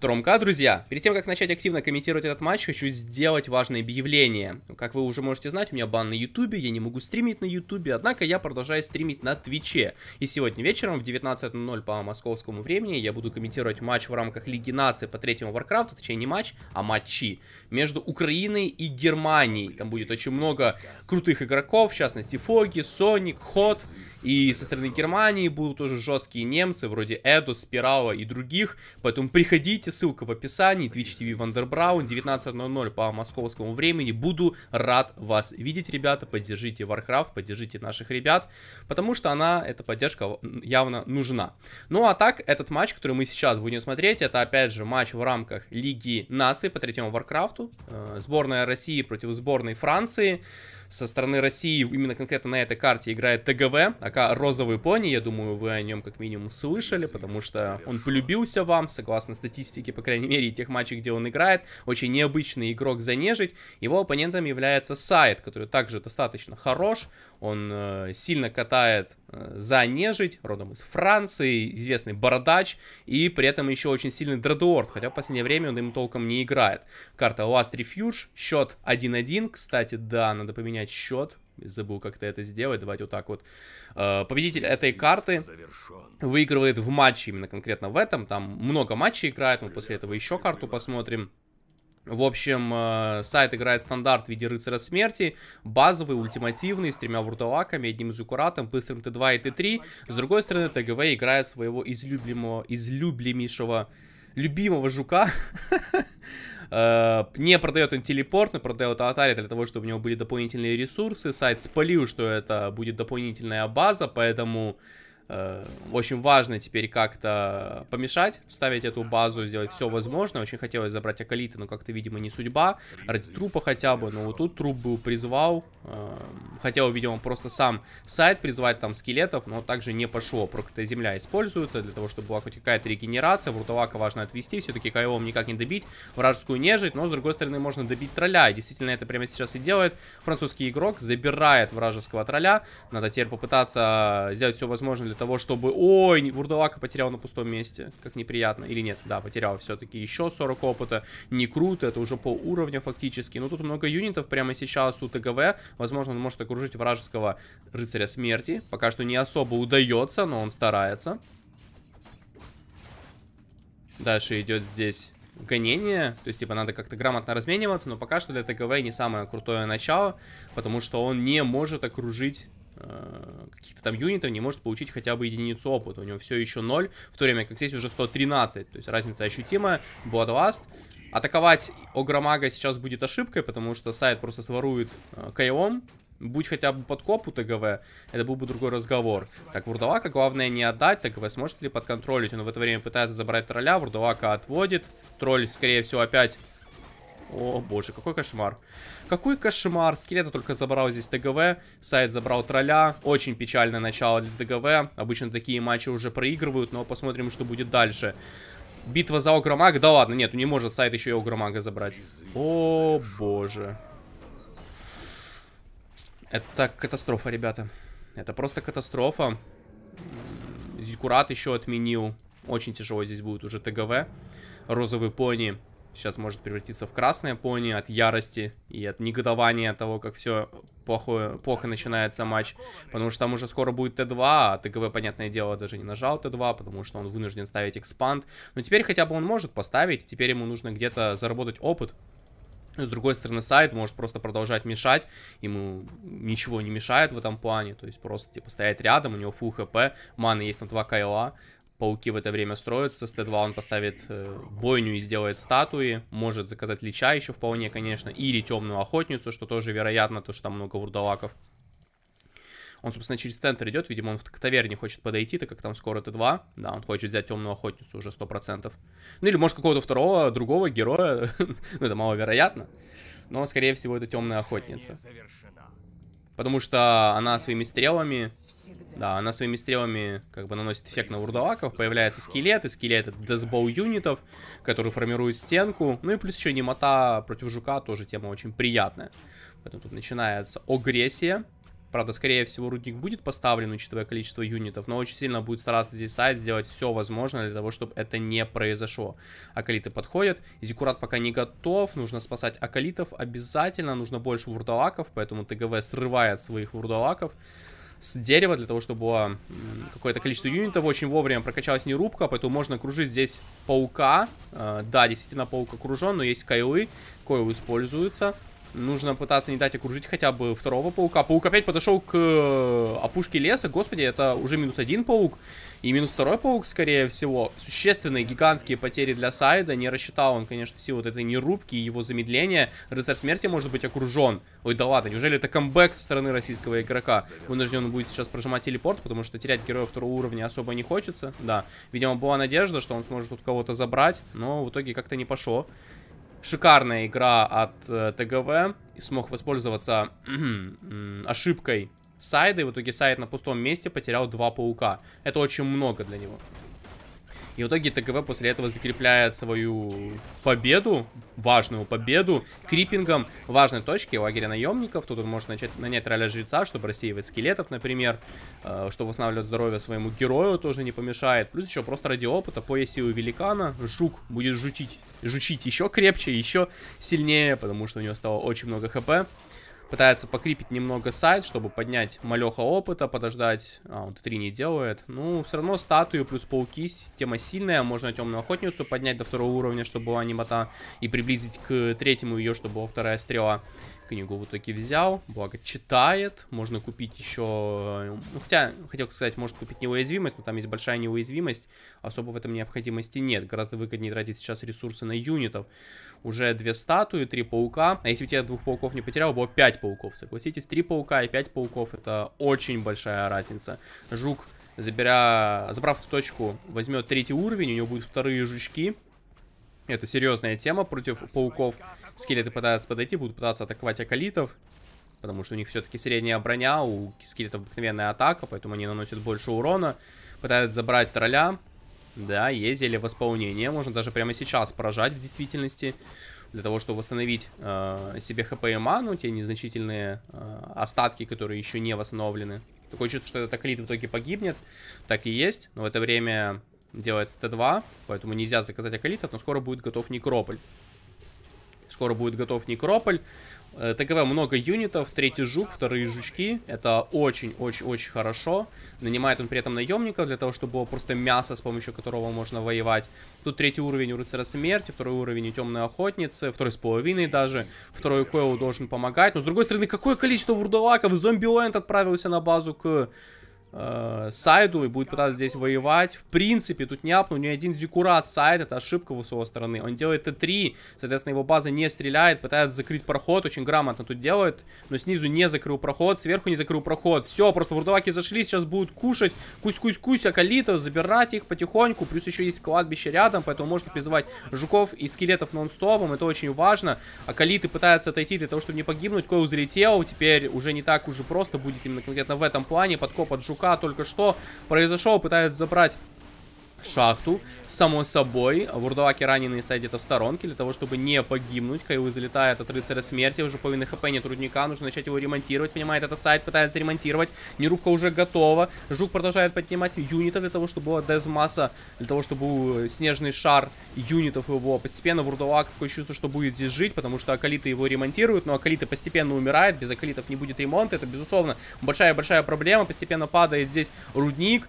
Тромка, друзья. Перед тем, как начать активно комментировать этот матч, хочу сделать важное объявление. Как вы уже можете знать, у меня бан на YouTube, я не могу стримить на YouTube, однако я продолжаю стримить на Twitch. И сегодня вечером в 19:00 по московскому времени я буду комментировать матч в рамках Лиги Наций по третьему Warcraft, точнее не матч, а матчи, между Украиной и Германией. Там будет очень много крутых игроков, в частности Фоги, Соник, Хот. И со стороны Германии будут тоже жесткие немцы, вроде Эду, Спирала и других. Поэтому приходите, ссылка в описании, Twitch TV Wanderbraun, 19:00 по московскому времени. Буду рад вас видеть, ребята. Поддержите Warcraft, поддержите наших ребят, потому что она, эта поддержка явно нужна. Ну а так, этот матч, который мы сейчас будем смотреть, это опять же матч в рамках Лиги Наций по третьему Warcraft'у. Сборная России против сборной Франции. Со стороны России именно конкретно на этой карте играет ТГВ, ака розовый пони, я думаю, вы о нем как минимум слышали, потому что он полюбился вам, согласно статистике, по крайней мере, тех матчей, где он играет. Очень необычный игрок занежить. Его оппонентом является Сайд, который также достаточно хорош, он сильно катает занежить, родом из Франции, известный бородач, и при этом еще очень сильный дредуорд, хотя в последнее время он им толком не играет. Карта Last Refuge, счет 1-1, кстати, да, надо поменять счет, забыл как-то это сделать. Давайте вот так вот. Победитель этой карты выигрывает в матче, именно конкретно в этом. Там много матчей играет, мы после этого еще карту посмотрим. В общем, Сайд играет стандарт в виде рыцаря смерти, базовый, ультимативный, с тремя вурдалаками, одним зюкуратом, быстрым Т2 и Т3. С другой стороны, ТГВ играет своего любимого жука. Не продает он телепорт, но продает атари для того, чтобы у него были дополнительные ресурсы. Сайт спалил, что это будет дополнительная база, поэтому очень важно теперь как-то помешать, ставить эту базу, сделать все возможное. Очень хотелось забрать Акалиты, но как-то, видимо, не судьба. Ради трупа хотя бы, но вот тут труп был призвал. Хотел, видимо, просто сам Сайт призвать там скелетов, но также не пошло. Проклятая земля используется для того, чтобы была хоть какая-то регенерация. Вурдалака важно отвести, все-таки Кайлом никак не добить вражескую нежить, но с другой стороны можно добить тролля. И действительно это прямо сейчас и делает французский игрок, забирает вражеского тролля. Надо теперь попытаться сделать все возможное для того, чтобы... Ой, вурдалака потерял на пустом месте, как неприятно. Или нет, да, потерял все-таки еще 40 опыта. Не круто, это уже пол уровня фактически. Но тут много юнитов прямо сейчас у ТГВ. Возможно, он может окружить вражеского рыцаря смерти. Пока что не особо удается, но он старается. Дальше идет здесь гонение. То есть, типа, надо как-то грамотно размениваться. Но пока что для ТГВ не самое крутое начало, потому что он не может окружить каких-то там юнитов, не может получить хотя бы единицу опыта. У него все еще 0, в то время как здесь уже 113. То есть разница ощутимая. Bloodlust. Атаковать Огромага сейчас будет ошибкой, потому что Сайд просто сворует Кайлом. Будь хотя бы подкоп у ТГВ, это был бы другой разговор. Так, вурдалака главное не отдать. ТГВ сможет ли подконтролить? Он в это время пытается забрать тролля, вурдалака отводит. Тролль, скорее всего, опять... О боже, какой кошмар. Какой кошмар. Скелета только забрал здесь ТГВ. Сайд забрал тролля. Очень печальное начало для ТГВ. Обычно такие матчи уже проигрывают, но посмотрим, что будет дальше. Битва за Огромага. Да ладно, нет, не может Сайд еще и Огромага забрать. О боже. Это катастрофа, ребята. Это просто катастрофа. Зикурат еще отменил. Очень тяжело здесь будет уже ТГВ. Розовый пони сейчас может превратиться в красное пони от ярости и от негодования от того, как все плохо начинается матч. Потому что там уже скоро будет Т2, а ТГВ, понятное дело, даже не нажал Т2, потому что он вынужден ставить экспанд. Но теперь хотя бы он может поставить, теперь ему нужно где-то заработать опыт. С другой стороны, Сайд может просто продолжать мешать, ему ничего не мешает в этом плане. То есть просто типа стоять рядом, у него фул хп, маны есть на 2 кайла. Пауки в это время строятся, с Т2 он поставит бойню и сделает статуи, может заказать лича еще вполне, конечно, или темную охотницу, что тоже вероятно, то что там много вурдалаков. Он, собственно, через центр идет, видимо, он к таверне хочет подойти, так как там скоро Т2, да, он хочет взять темную охотницу уже 100%. Ну или может какого-то второго, другого героя, ну это маловероятно, но скорее всего это темная охотница. Потому что она своими стрелами... Да, она своими стрелами как бы наносит эффект на вурдалаков, появляется скелет, и скелет это десбоу юнитов, которые формируют стенку, ну и плюс еще немота против жука, тоже тема очень приятная. Поэтому тут начинается агрессия, Правда, скорее всего, рудник будет поставлен, учитывая количество юнитов, но очень сильно будет стараться здесь Сайд сделать все возможное для того, чтобы это не произошло. Акалиты подходят, Зиккурат пока не готов, нужно спасать акалитов обязательно, нужно больше вурдалаков, поэтому ТГВ срывает своих вурдалаков с дерева для того, чтобы было какое-то количество юнитов. Очень вовремя прокачалась нерубка, поэтому можно кружить здесь паука. Да, действительно, паук окружен, но есть койлы, койлы используются. Нужно пытаться не дать окружить хотя бы второго паука. Паук опять подошел к опушке леса. Господи, это уже минус один паук. И минус второй паук, скорее всего. Существенные, гигантские потери для Сайда. Не рассчитал он, конечно, все вот этой нерубки и его замедления. Рыцарь смерти может быть окружен. Ой, да ладно, неужели это камбэк со стороны российского игрока? Вынужден будет сейчас прожимать телепорт, потому что терять героя второго уровня особо не хочется. Да, видимо, была надежда, что он сможет тут кого-то забрать. Но в итоге как-то не пошло. Шикарная игра от ТГВ. Смог воспользоваться ошибкой Сайда. И в итоге Сайд на пустом месте потерял 2 паука. Это очень много для него. И в итоге ТГВ после этого закрепляет свою победу, важную победу, крипингом важной точки лагеря наемников. Тут он может начать нанять роля жреца, чтобы рассеивать скелетов, например, чтобы восстанавливать здоровье своему герою, тоже не помешает. Плюс еще просто ради опыта, пояс силы великана, жук будет жучить еще крепче, еще сильнее, потому что у него стало очень много хп. Пытается покрепить немного Сайд, чтобы поднять малеха опыта, подождать. А, он Т3 не делает. Ну, все равно статую плюс пауки, тема сильная. Можно темную охотницу поднять до второго уровня, чтобы была немота. И приблизить к третьему ее, чтобы была вторая стрела. Книгу в итоге взял. Благо читает. Можно купить еще... Ну, хотя, хотел сказать, может купить неуязвимость, но там есть большая неуязвимость. Особо в этом необходимости нет. Гораздо выгоднее тратить сейчас ресурсы на юнитов. Уже 2 статуи, 3 паука. А если бы я 2 пауков не потерял, было 5 пауков. Согласитесь, 3 паука и 5 пауков — это очень большая разница. Жук, забрав эту точку, возьмет 3-й уровень, у него будут 2-е жучки. Это серьезная тема против пауков. Скелеты пытаются подойти, будут пытаться атаковать акалитов, потому что у них все-таки средняя броня, у скелетов обыкновенная атака, поэтому они наносят больше урона. Пытаются забрать тролля. Да, есть зелье восполнения, можно даже прямо сейчас поражать в действительности, для того, чтобы восстановить себе хп и ману, те незначительные остатки, которые еще не восстановлены. Такое чувство, что этот акалит в итоге погибнет, так и есть, но в это время делается Т2, поэтому нельзя заказать акалитов, но скоро будет готов Некрополь. Скоро будет готов Некрополь. ТГВ много юнитов, 3-й жук, 2-е жучки. Это очень-очень-очень хорошо. Нанимает он при этом наемников, для того, чтобы было просто мясо, с помощью которого можно воевать. Тут 3-й уровень у рыцаря смерти, 2-й уровень у темной охотницы, 2,5 даже. 2-й койл должен помогать. Но с другой стороны, какое количество вурдалаков! Зомби-ленд отправился на базу к Сайду и будет пытаться здесь воевать. В принципе, тут не апнул ни один зиккурат Сайд, это ошибка в его стороны. Он делает Т3, соответственно, его база не стреляет, пытается закрыть проход, очень грамотно тут делает, но снизу не закрыл проход, сверху не закрыл проход. Все, просто вурдалаки зашли, сейчас будут кушать, кусь-кусь-кусь акалитов, забирать их потихоньку, плюс еще есть кладбище рядом, поэтому можно призывать жуков и скелетов нон-стопом, это очень важно. Акалиты пытаются отойти для того, чтобы не погибнуть, койл залетел, теперь уже не так уже просто будет именно конкретно в этом плане, подкоп от жука только что произошел, пытается забрать шахту, само собой. Вурдалаки раненые стоят где-то в сторонке для того, чтобы не погибнуть. Кайлы залетает от рыцаря смерти, уже половина хп, нет рудника, нужно начать его ремонтировать, понимает, это Сайд пытается ремонтировать, нерубка уже готова, жук продолжает поднимать юнитов для того, чтобы была дезмасса, для того, чтобы был снежный шар юнитов его. Постепенно вурдалак, такое чувство, что будет здесь жить, потому что акалиты его ремонтируют, но акалиты постепенно умирают, без акалитов не будет ремонта, это, безусловно, большая-большая проблема, постепенно падает здесь рудник.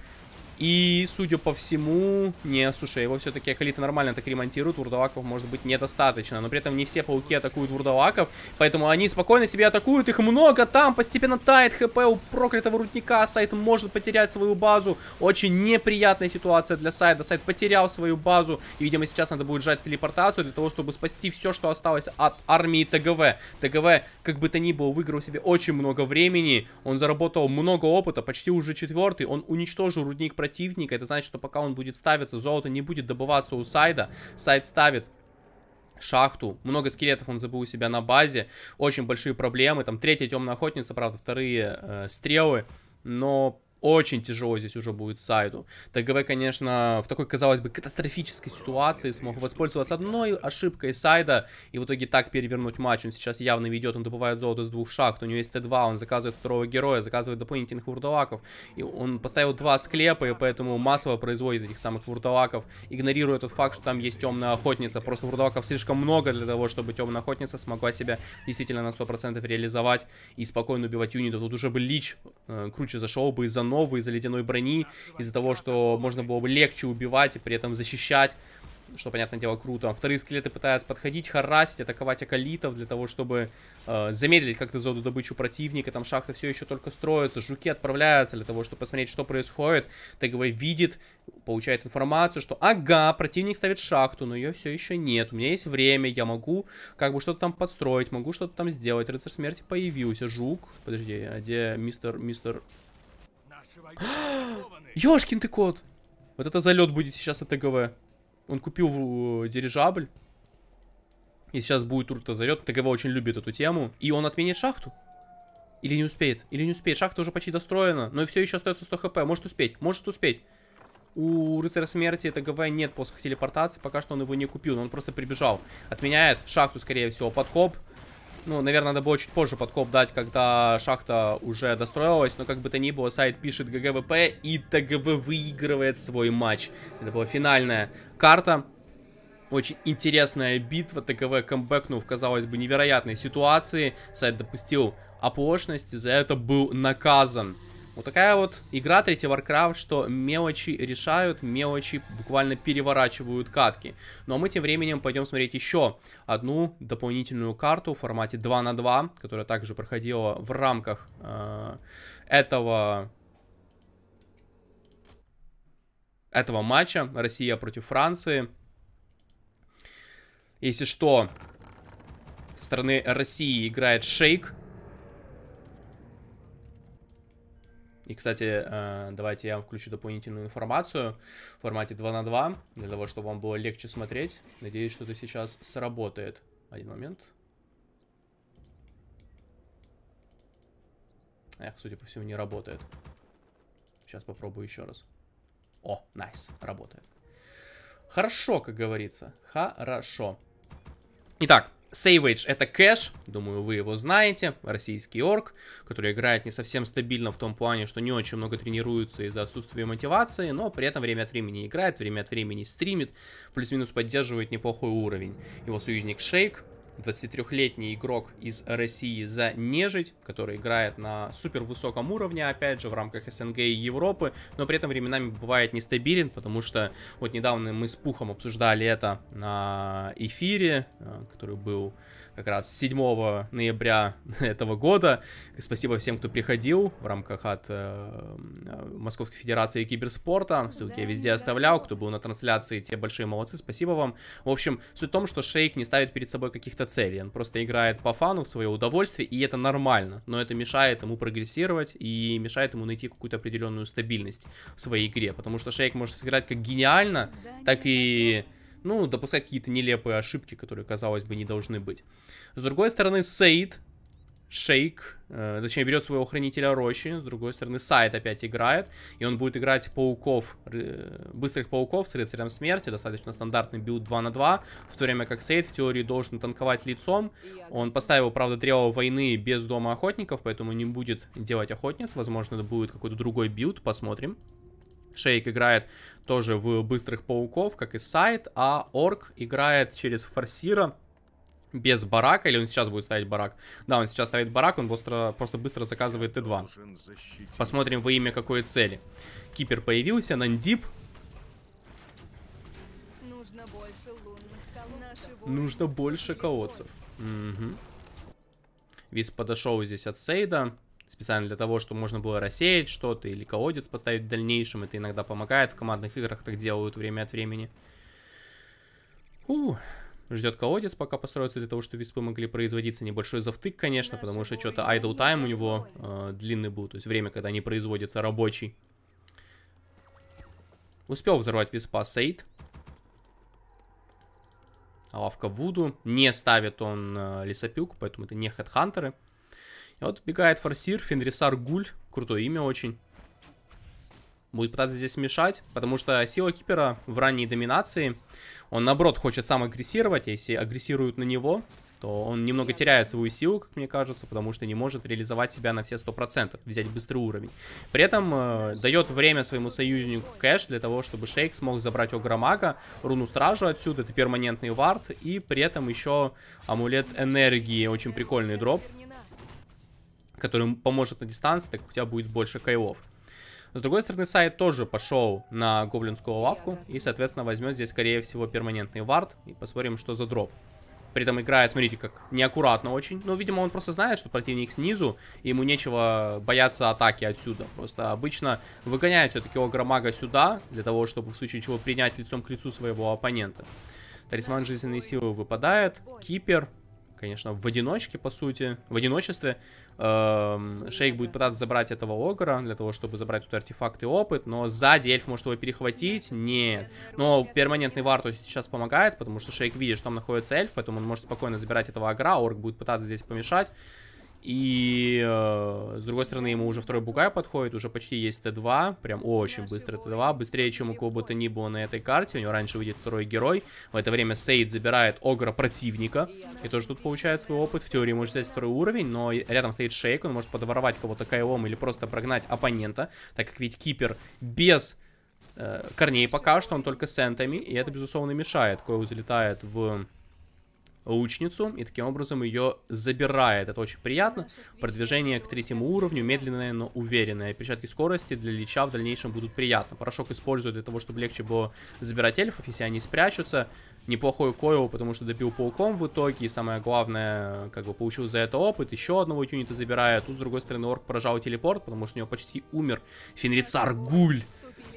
И, судя по всему, не, слушай, его все-таки акалиты нормально так ремонтируют, вурдалаков может быть недостаточно, но при этом не все пауки атакуют вурдалаков, поэтому они спокойно себе атакуют, их много, там постепенно тает хп у проклятого рудника, Сайд может потерять свою базу, очень неприятная ситуация для Сайда, Сайд потерял свою базу, и, видимо, сейчас надо будет жать телепортацию для того, чтобы спасти все, что осталось от армии ТГВ. ТГВ, как бы то ни было, выиграл себе очень много времени, он заработал много опыта, почти уже 4-й, он уничтожил рудник противника. Это значит, что пока он будет ставиться, золото не будет добываться у Сайда. Сайд ставит шахту. Много скелетов он забыл у себя на базе. Очень большие проблемы. Там 3-я темная охотница, правда, 2-е стрелы. Но Очень тяжело здесь уже будет Сайду. ТГВ, конечно, в такой, казалось бы, катастрофической ситуации смог воспользоваться одной ошибкой Сайда и в итоге так перевернуть матч. Он сейчас явно ведет, он добывает золото с двух шахт. У него есть Т2, он заказывает второго героя, заказывает дополнительных вурдалаков. И он поставил два склепа, и поэтому массово производит этих самых вурдалаков, игнорируя тот факт, что там есть темная охотница. Просто вурдалаков слишком много для того, чтобы темная охотница смогла себя действительно на 100% реализовать и спокойно убивать юнитов. Тут уже бы Лич круче зашел бы из-за новой, из-за ледяной брони, из-за того, что можно было бы легче убивать и при этом защищать, что, понятное дело, круто. Вторые скелеты пытаются подходить, харасить, атаковать околитов для того, чтобы замедлить как-то зону добычу противника. Там шахты все еще только строятся, жуки отправляются для того, чтобы посмотреть, что происходит. ТГВ видит, получает информацию, что ага, противник ставит шахту, но ее все еще нет. У меня есть время, я могу как бы что-то там подстроить, могу что-то там сделать. Рыцарь смерти появился, жук. Подожди, а где мистер... Ёшкин ты кот! Вот это залет будет сейчас от ТГВ. Он купил дирижабль. И сейчас будет урта залет. ТГВ очень любит эту тему. И он отменит шахту. Или не успеет. Или не успеет. Шахта уже почти достроена. Но и все еще остается 100 хп. Может успеть. Может успеть. У рыцаря смерти ТГВ нет после телепортации. Пока что он его не купил. Но он просто прибежал. Отменяет шахту, скорее всего. Подкоп. Ну, наверное, надо было чуть позже подкоп дать, когда шахта уже достроилась. Но как бы то ни было, Сайд пишет ГГВП, и ТГВ выигрывает свой матч. Это была финальная карта. Очень интересная битва. ТГВ камбэкнул в, казалось бы, невероятной ситуации. Сайд допустил оплошность, и за это был наказан. Вот такая вот игра 3 Warcraft, что мелочи решают, мелочи буквально переворачивают катки. Ну а мы тем временем пойдем смотреть еще одну дополнительную карту в формате 2 на 2, которая также проходила в рамках этого матча Россия против Франции. Если что, со стороны России играет Шейк. И, кстати, давайте я вам включу дополнительную информацию в формате 2 на 2, для того, чтобы вам было легче смотреть. Надеюсь, что это сейчас сработает. Один момент. Эх, судя по всему, не работает. Сейчас попробую еще раз. О, найс, работает. Хорошо, как говорится. Хорошо. Итак. Сейвэдж — это кэш, думаю, вы его знаете, российский орк, который играет не совсем стабильно в том плане, что не очень много тренируется из-за отсутствия мотивации, но при этом время от времени играет, время от времени стримит, плюс-минус поддерживает неплохой уровень. Его союзник Шейк, 23-летний игрок из России за нежить, который играет на супер высоком уровне, опять же, в рамках СНГ и Европы, но при этом временами бывает нестабилен, потому что вот недавно мы с Пухом обсуждали это на эфире, который был как раз 7 ноября этого года. Спасибо всем, кто приходил в рамках от Московской Федерации Киберспорта. Ссылки я везде оставлял, кто был на трансляции, те большие молодцы, спасибо вам. В общем, суть в том, что Шейк не ставит перед собой каких-то целей, он просто играет по фану в свое удовольствие, и это нормально, но это мешает ему прогрессировать и мешает ему найти какую-то определенную стабильность в своей игре, потому что Шейк может сыграть как гениально, так и... ну, допускать какие-то нелепые ошибки, которые, казалось бы, не должны быть. С другой стороны, Сейд, Шейк, точнее, берет своего хранителя рощи. С другой стороны, Сайд опять играет. И он будет играть пауков, быстрых пауков с рыцарем смерти. Достаточно стандартный билд 2 на 2. В то время как Сейд в теории должен танковать лицом. Он поставил, правда, древо войны без дома охотников, поэтому не будет делать охотниц. Возможно, это будет какой-то другой билд, посмотрим. Шейк играет тоже в быстрых пауков, как и Сайд, а орк играет через форсира без барака, или он сейчас будет ставить барак? Да, он сейчас ставит барак, он просто быстро заказывает Т2. Посмотрим во имя какой цели. Кипер появился, нандип. Нужно больше колодцев. Угу. Вис подошел здесь от Сейда. Специально для того, чтобы можно было рассеять что-то или колодец поставить в дальнейшем. Это иногда помогает. В командных играх так делают время от времени. Ждет колодец, пока построится, для того, чтобы виспы могли производиться. Небольшой завтык, конечно, потому что что-то idle time у него длинный был. То есть время, когда не производится рабочий. Успел взорвать виспа Сейд. А лавка Вуду. Не ставит он лесопилку, поэтому это не хедхантеры. Вот вбегает форсир, Фенрисар Гуль. Крутое имя очень. будет пытаться здесь мешать, потому что сила кипера в ранней доминации, он наоборот хочет сам агрессировать, а если агрессируют на него, то он немного теряет свою силу, как мне кажется, потому что не может реализовать себя на все 100%, взять быстрый уровень. При этом дает время своему союзнику кэш для того, чтобы Шейк смог забрать Огромага, руну стражу отсюда, это перманентный вард, и при этом еще амулет энергии, очень прикольный дроп, который поможет на дистанции, так у тебя будет больше кайлов. С другой стороны, Сайд тоже пошел на гоблинскую лавку и, соответственно, возьмет здесь, скорее всего, перманентный вард, и посмотрим, что за дроп. При этом играет, смотрите, как неаккуратно очень. Ну, видимо, он просто знает, что противник снизу, и ему нечего бояться атаки отсюда. Просто обычно выгоняет все-таки Огромага сюда, для того, чтобы в случае чего принять лицом к лицу своего оппонента. Талисман жизненной силы выпадает. Кипер, конечно, в одиночке, по сути, в одиночестве. Шейк будет пытаться забрать этого Огра, для того, чтобы забрать тут артефакт и опыт. Но сзади эльф может его перехватить. Нет. Но перманентный вар сейчас помогает, потому что Шейк видит, что там находится эльф, поэтому он может спокойно забирать этого Огра. Орк будет пытаться здесь помешать. И с другой стороны, ему уже второй бугай подходит. Уже почти есть Т2. Прям очень быстро Т2. Быстрее, чем у кого бы то ни было на этой карте. У него раньше выйдет второй герой. В это время Сейд забирает Огра противника. И тоже тут получает свой опыт. В теории может взять второй уровень, но рядом стоит Шейк. Он может подворовать кого-то кайлом или просто прогнать оппонента. Так как ведь кипер без корней пока что. Он только с энтами. И это, безусловно, мешает. Койл залетает в лучницу и таким образом ее забирает. Это очень приятно. Продвижение к третьему уровню медленное, но уверенное. Перчатки скорости для лича в дальнейшем будут приятно. Порошок используют для того, чтобы легче было забирать эльфов, если они спрячутся. Неплохой койл, потому что добил пауком в итоге. И самое главное, как бы получил за это опыт. Еще одного юнита забирает. Тут, с другой стороны, орк прожал телепорт, потому что у него почти умер Фенрицар Гуль.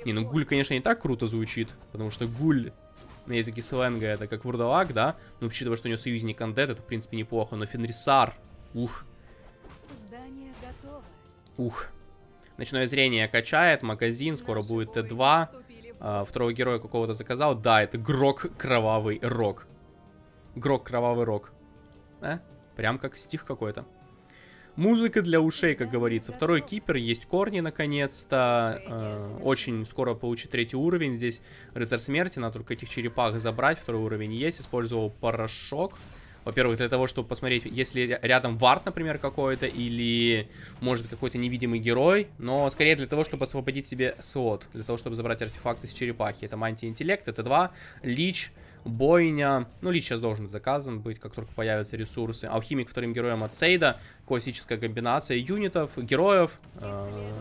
Не, ну Гуль, конечно, не так круто звучит, потому что Гуль на языке сленга это как вурдалак, да? Но учитывая, что у него союзник андед, это в принципе неплохо. Но Фенрисар, ух. Здание готово. Ух. Ночное зрение качает, магазин, скоро будет Т2. Второго героя какого-то заказал. Да, это Грок кровавый рок. Грок кровавый рок. Прям как стих какой-то. Музыка для ушей, как говорится. Второй кипер, есть корни, наконец-то. Очень скоро получит третий уровень. Здесь рыцарь смерти, надо только этих черепах забрать. Второй уровень есть, использовал порошок. Во-первых, для того, чтобы посмотреть, если рядом вард, например, какой-то, или, может, какой-то невидимый герой. Но скорее для того, чтобы освободить себе слот. Для того, чтобы забрать артефакты с черепахи. Это мантия интеллект, это 2, лич, бойня. Ну, лич сейчас должен быть заказан быть, как только появятся ресурсы. Алхимик вторым героем от Сейда. Классическая комбинация юнитов, героев.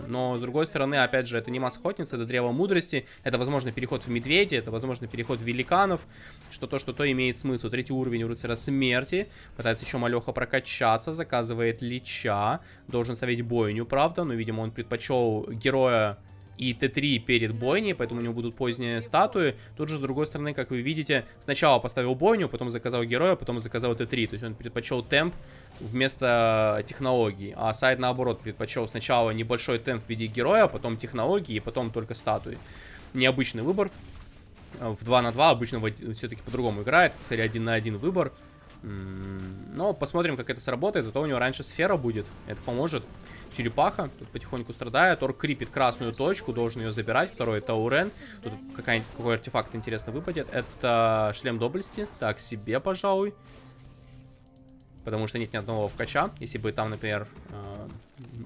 Но, с другой стороны, опять же, это не масса охотницы, это древо мудрости. Это, возможно, переход в медведя, это, возможно, переход в великанов. Что то имеет смысл. Третий уровень у рыцаря смерти. Пытается еще малеха прокачаться, заказывает лича. Должен ставить бойню, правда. Но, видимо, он предпочел героя и Т3 перед бойней, поэтому у него будут поздние статуи. Тут же, с другой стороны, как вы видите, сначала поставил бойню, потом заказал героя, потом заказал Т3. То есть он предпочел темп вместо технологий. А Сайд, наоборот, предпочел сначала небольшой темп в виде героя, потом технологии, и потом только статуи. Необычный выбор. В 2 на 2 обычно все-таки по-другому играет. Это, кстати, 1 на 1 выбор. Но посмотрим, как это сработает. Зато у него раньше сфера будет. Это поможет. Черепаха тут потихоньку страдает. Орк крипит красную точку. Должен ее забирать. Второй Таурен. Тут какой артефакт, интересно, выпадет. Это шлем доблести. Так себе, пожалуй. Потому что нет ни одного вкача. Если бы там, например,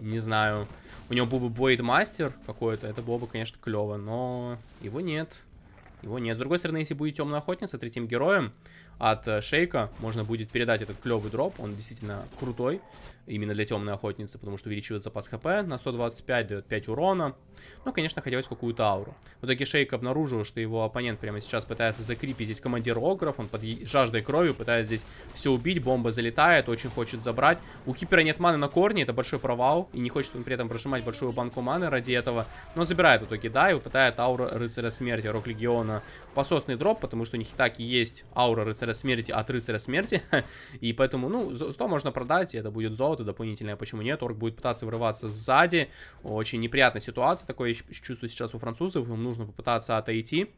не знаю, у него был бы бойдмастер какой-то, это было бы, конечно, клево. Но его нет. Его нет. С другой стороны, если будет темная охотница третьим героем от Шейка, можно будет передать этот клевый дроп. Он действительно крутой именно для темной охотницы, потому что увеличивает запас хп на 125, дает 5 урона. Ну, конечно, хотелось какую-то ауру. В итоге Шейк обнаружил, что его оппонент прямо сейчас пытается закрепить здесь командир Огров. Он под жаждой крови пытается здесь все убить. Бомба залетает, очень хочет забрать. У кипера нет маны на корне, это большой провал. И не хочет он при этом прожимать большую банку маны ради этого. Но забирает в итоге, да, и выпадает аура рыцаря смерти, рок легиона. Пососный дроп, потому что у них и так и есть аура рыцаря смерти от рыцаря смерти. И поэтому, ну, золото можно продать, и это будет золото дополнительное, почему нет. Орк будет пытаться врываться сзади, очень неприятная ситуация, такое чувство сейчас у французов, им нужно попытаться отойти.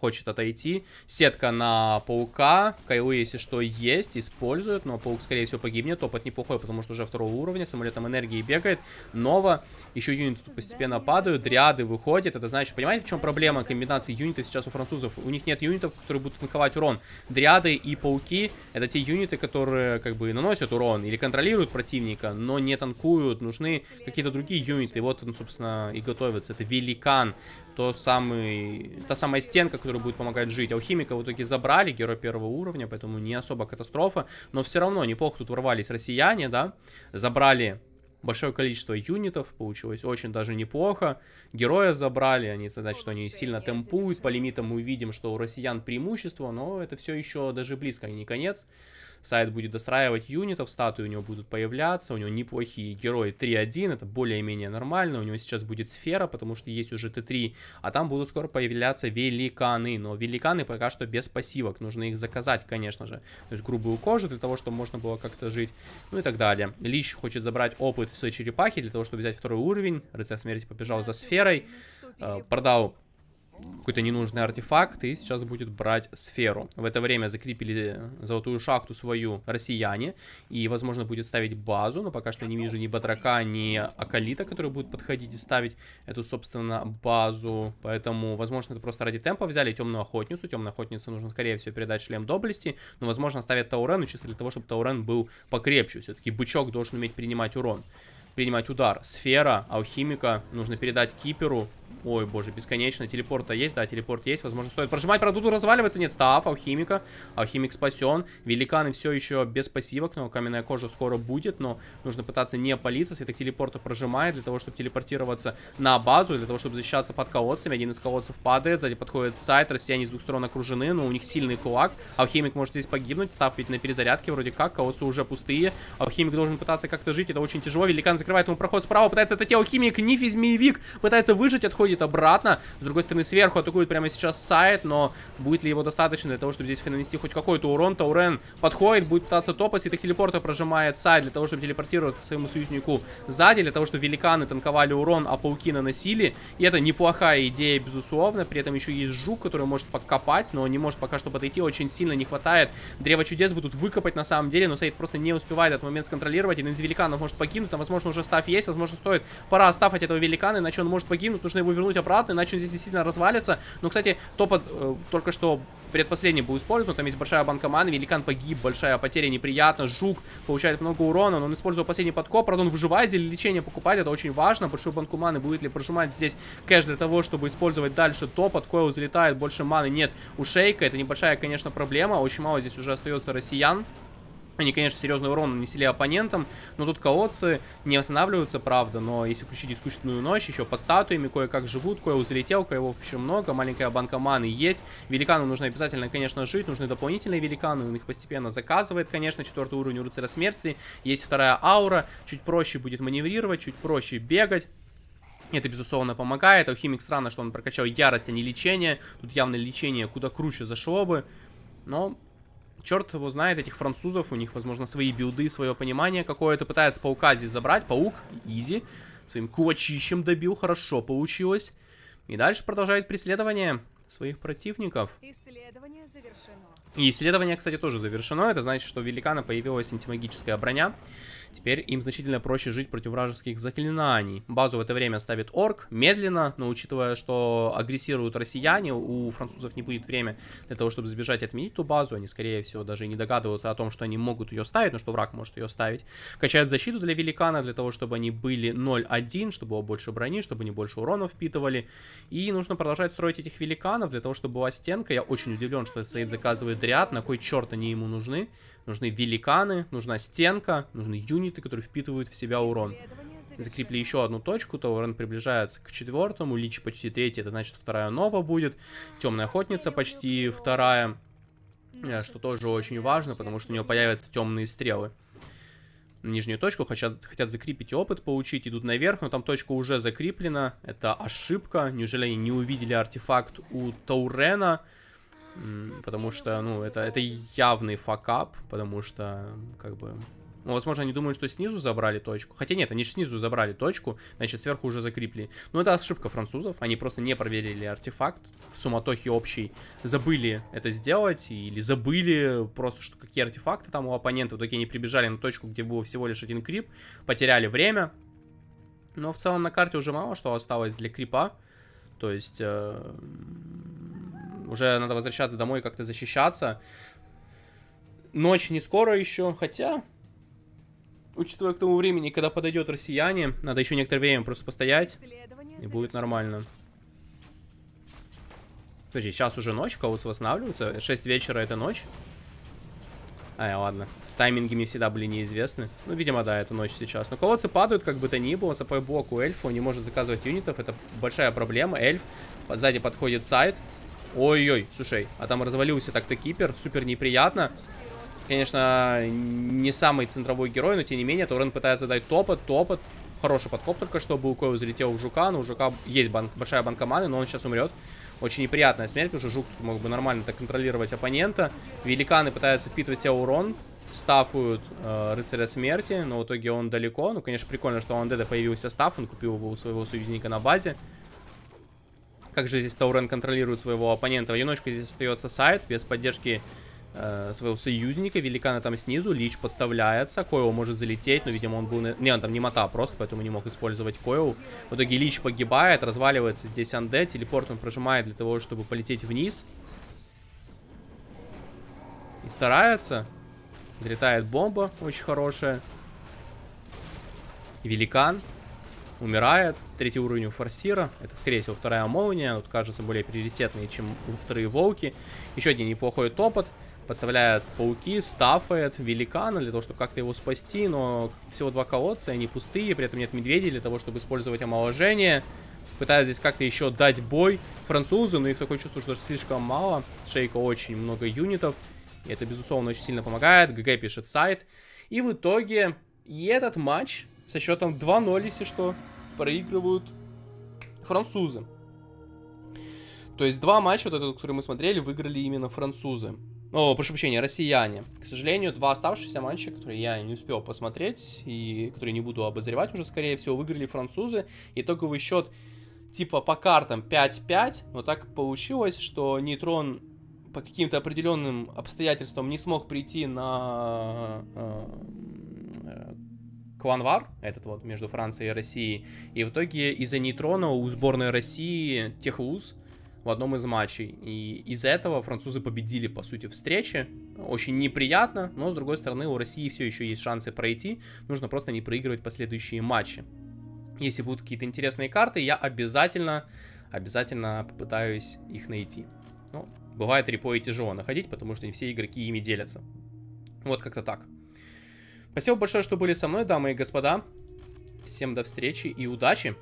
хочет отойти. Сетка на паука. Кайлу, если что, есть, используют. Но паук, скорее всего, погибнет. Опыт неплохой, потому что уже второго уровня. С амулетом энергии бегает. Нова. Еще юниты тут постепенно падают. Дриады выходят. Это значит, понимаете, в чем проблема комбинации юнитов сейчас у французов? У них нет юнитов, которые будут танковать урон. Дриады и пауки — это те юниты, которые как бы наносят урон или контролируют противника, но не танкуют. Нужны какие-то другие юниты. Вот он, собственно, и готовится. Это великан. Та самая стенка, которая будет помогать жить. Алхимика в итоге забрали, герой первого уровня, поэтому не особо катастрофа. Но все равно неплохо тут ворвались россияне, да. Забрали большое количество юнитов, получилось очень даже неплохо. Героя забрали, они, значит, они сильно темпуют. По лимитам мы увидим, что у россиян преимущество, но это все еще даже близко не конец. Сайд будет достраивать юнитов, статуи у него будут появляться, у него неплохие герои 3-1, это более-менее нормально, у него сейчас будет сфера, потому что есть уже Т3, а там будут скоро появляться великаны, но великаны пока что без пассивок, нужно их заказать, конечно же, то есть грубую кожу для того, чтобы можно было как-то жить, ну и так далее. Лич хочет забрать опыт с черепахи для того, чтобы взять второй уровень, рыцарь смерти побежал за сферой, продал какой-то ненужный артефакт и сейчас будет брать сферу. В это время закрепили золотую шахту свою россияне и, возможно, будет ставить базу, но пока что не вижу ни батрака, ни акалита, который будет подходить и ставить эту, собственно, базу, поэтому, возможно, это просто ради темпа взяли темную охотницу. Темная охотница нужно, скорее всего, передать шлем доблести, но, возможно, ставят Таурену чисто для того, чтобы Таурен был покрепче, все-таки бычок должен уметь принимать урон. Принимать удар. Сфера, алхимика. Нужно передать киперу. Ой, боже, бесконечно. Телепорта есть? Да, телепорт есть. Возможно, стоит прожимать. Правда, тут разваливается. Нет, став, алхимика. Алхимик спасен. Великаны все еще без пассивок, но каменная кожа скоро будет. Но нужно пытаться не палиться. Светок телепорта прожимает для того, чтобы телепортироваться на базу, для того, чтобы защищаться под колодцами. Один из колодцев падает. Сзади подходит сайт. Россияне с двух сторон окружены, но у них сильный кулак. Алхимик может здесь погибнуть. Став ведь на перезарядке вроде как. Колодцы уже пустые. Алхимик должен пытаться как-то жить. Это очень тяжело. Великан закрывает ему проход справа, пытается отойти алхимик, нифи, змеевик, пытается выжить, отходит обратно. С другой стороны, сверху атакует прямо сейчас сайт, но будет ли его достаточно для того, чтобы здесь нанести хоть какой-то урон? Таурен подходит, будет пытаться топать, светок телепорта прожимает сайт для того, чтобы телепортироваться к своему союзнику сзади, для того, чтобы великаны танковали урон, а пауки наносили. И это неплохая идея, безусловно. При этом еще есть жук, который может подкопать, но не может пока что подойти, очень сильно не хватает. Древо чудес будут выкопать на самом деле, но сайт просто не успевает этот момент сконтролировать. Один из великанов может погибнуть, там, возможно, уже став есть, возможно, стоит пора оставить этого великана, иначе он может погибнуть, нужно его вернуть обратно, иначе он здесь действительно развалится. Но, кстати, топот только что предпоследний был использован, там есть большая банка маны, великан погиб, большая потеря, неприятно, жук получает много урона, но он использовал последний подкоп, правда, он выживает, или лечение покупать, это очень важно, большую банку маны, будет ли прожимать здесь кэш для того, чтобы использовать дальше топот, койл залетает, больше маны нет у шейка, это небольшая, конечно, проблема, очень мало здесь уже остается россиян. Они, конечно, серьезный урон нанесли оппонентам, но тут колодцы не останавливаются, правда, но если включить искусственную ночь, еще по статуями кое-как живут, кое залетел, кое-его вообще много, маленькая банка маны есть, великану нужно обязательно, конечно, жить, нужны дополнительные великаны, он их постепенно заказывает, конечно, 4-й уровень у рыцаря смерти, есть 2-я аура, чуть проще будет маневрировать, чуть проще бегать. Это, безусловно, помогает, алхимик странно, что он прокачал ярость, а не лечение, тут явно лечение куда круче зашло бы, но... Черт его знает, этих французов, у них, возможно, свои билды, свое понимание какое-то. Пытается паука здесь забрать. Паук, изи, своим кулачищем добил, хорошо получилось. И дальше продолжает преследование своих противников. Исследование завершено. И исследование, кстати, тоже завершено. Это значит, что у великана появилась антимагическая броня. Теперь им значительно проще жить против вражеских заклинаний. Базу в это время ставит орк. Медленно, но учитывая, что агрессируют россияне, у французов не будет время для того, чтобы сбежать и отменить ту базу. Они, скорее всего, даже и не догадываются о том, что они могут ее ставить, но что враг может ее ставить. Качают защиту для великана, для того, чтобы они были 0-1, чтобы было больше брони, чтобы они больше урона впитывали. И нужно продолжать строить этих великанов, для того, чтобы была стенка. Я очень удивлен, что Сейд заказывает ряд, на кой черт они ему нужны? Нужны великаны, нужна стенка, нужны юниты, которые впитывают в себя урон. Закрепили еще одну точку, Таурен приближается к 4-му, Лич почти 3-й, это значит 2-я нова будет, Темная охотница почти 2-я, что тоже очень важно, потому что у нее появятся темные стрелы. На нижнюю точку хотят закрепить и опыт получить, идут наверх, но там точка уже закреплена, это ошибка, неужели они не увидели артефакт у Таурена? Потому что, ну, это явный факап, потому что, как бы, Ну, возможно, они думают, что снизу забрали точку. Хотя нет, они же снизу забрали точку, значит, сверху уже закрепили. Но это ошибка французов. Они просто не проверили артефакт. В суматохе общей забыли это сделать. Или забыли просто, что какие артефакты там у оппонента. В итоге они прибежали на точку, где был всего лишь один крип. Потеряли время. Но в целом на карте уже мало что осталось для крипа. То есть уже надо возвращаться домой и как-то защищаться. Ночь не скоро еще, хотя... Учитывая к тому времени, когда подойдет россияне, надо еще некоторое время просто постоять, и будет нормально. Подожди, сейчас уже ночь, колодцы восстанавливаются. 6 вечера это ночь. Ай, ладно. Тайминги мне всегда были неизвестны. Ну, видимо, да, это ночь сейчас. Но колодцы падают, как бы то ни было. СП-блок у эльфа, он не может заказывать юнитов. Это большая проблема. Эльф, сзади подходит Сайд. Ой-ой, слушай, а там развалился так-то кипер. Супер неприятно. Конечно, не самый центровой герой, но тем не менее, Торрен пытается дать топот. Хороший подкоп только что был, Кой залетел в Жука, но у Жука есть большая банка маны, но он сейчас умрет. Очень неприятная смерть, уже Жук тут мог бы нормально так контролировать оппонента. Великаны пытаются впитывать себе урон, стафуют Рыцаря Смерти, но в итоге он далеко. Ну, конечно, прикольно, что у Андеда появился стаф, он купил его у своего союзника на базе. Как же здесь Торрен контролирует своего оппонента? В одиночку здесь остается Сайд, без поддержки своего союзника. Великана там снизу, Лич подставляется, Койл может залететь, но, видимо, он был... Не, он там не мота просто, поэтому не мог использовать Койл. В итоге Лич погибает, разваливается здесь Undead, телепорт он прожимает для того, чтобы полететь вниз. И старается. Взлетает бомба, очень хорошая. Великан умирает. Третий уровень у Форсира. Это, скорее всего, вторая молния. Тут, кажется, более приоритетные, чем вторые волки. Еще один неплохой топот. Подставляются пауки, стафает великана для того, чтобы как-то его спасти, но всего 2 колодца, они пустые, при этом нет медведей для того, чтобы использовать омоложение. Пытаются здесь как-то еще дать бой французы, но их такое чувство, что слишком мало. Шейка очень много юнитов, и это, безусловно, очень сильно помогает. ГГ пишет сайт. И в итоге и этот матч со счетом 2-0, если что, проигрывают французы. То есть 2 матча, вот этот, который мы смотрели, выиграли именно французы. О, прошу прощения, россияне. К сожалению, 2 оставшихся матча, которые я не успел посмотреть и которые не буду обозревать уже, скорее всего, выиграли французы. Итоговый счет типа по картам 5-5, но так получилось, что нейтрон по каким-то определенным обстоятельствам не смог прийти на кланвар, этот вот между Францией и Россией. И в итоге из-за нейтрона у сборной России техлуз в одном из матчей. И из-за этого французы победили, по сути, встречи. Очень неприятно, но, с другой стороны, у России все еще есть шансы пройти. Нужно просто не проигрывать последующие матчи. Если будут какие-то интересные карты, я обязательно попытаюсь их найти. Ну, бывает репои тяжело находить, потому что не все игроки ими делятся. Вот как-то так. Спасибо большое, что были со мной, дамы и господа. Всем до встречи и удачи!